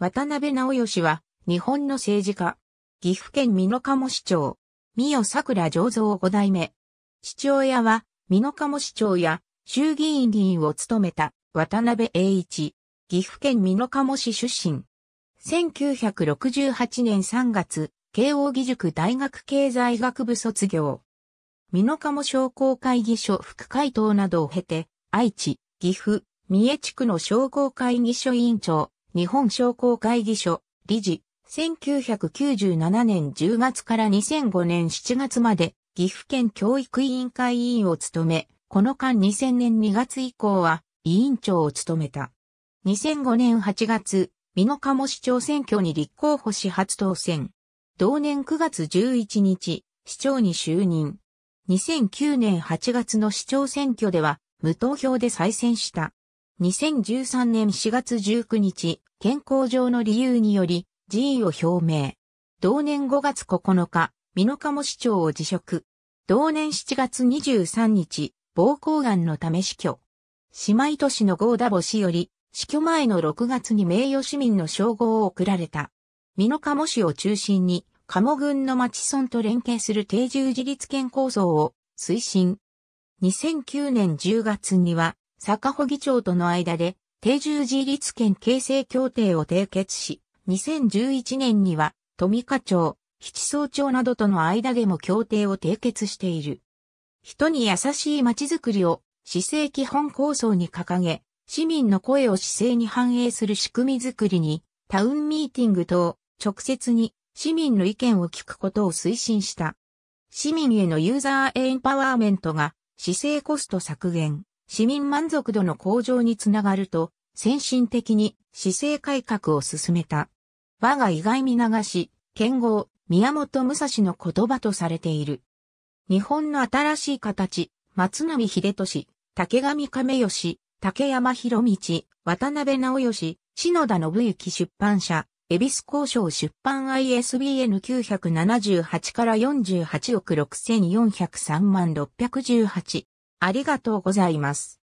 渡辺直義は、日本の政治家。岐阜県美濃加茂市長。美代さくら醸造5代目。父親は、美濃加茂市長や、衆議院議員を務めた、渡辺栄一。岐阜県美濃加茂市出身。1968年3月、慶應義塾大学経済学部卒業。美濃加茂商工会議所副会頭などを経て、愛知、岐阜、三重地区の商工会議所委員長、日本商工会議所、理事、1997年10月から2005年7月まで、岐阜県教育委員会委員を務め、この間2000年2月以降は、委員長を務めた。2005年8月、美濃加茂市長選挙に立候補し初当選。同年9月11日、市長に就任。2009年8月の市長選挙では、無投票で再選した。2013年4月19日、健康上の理由により、辞意を表明。同年5月9日、美濃加茂市長を辞職。同年7月23日、膀胱がんのため死去。姉妹都市の合田母より、死去前の6月に名誉市民の称号を贈られた。美濃加茂市を中心に、加茂郡の町村と連携する定住自立県構想を推進。2009年10月には、坂保議長との間で定住自立県形成協定を締結し、2011年には富加町、七草町などとの間でも協定を締結している。人に優しい町づくりを市政基本構想に掲げ、市民の声を市政に反映する仕組みづくりに、タウンミーティング等、直接に市民の意見を聞くことを推進した。市民へのユーザーエンパワーメントが、市政コスト削減、市民満足度の向上につながると、先進的に市政改革を進めた。我が意外見流し、剣豪、宮本武蔵の言葉とされている。日本の新しい形、松波秀俊、竹上亀吉、竹山博道、渡辺直義、篠田信之出版社、恵比寿工商出版 ISBN978 から4864,403,618。ありがとうございます。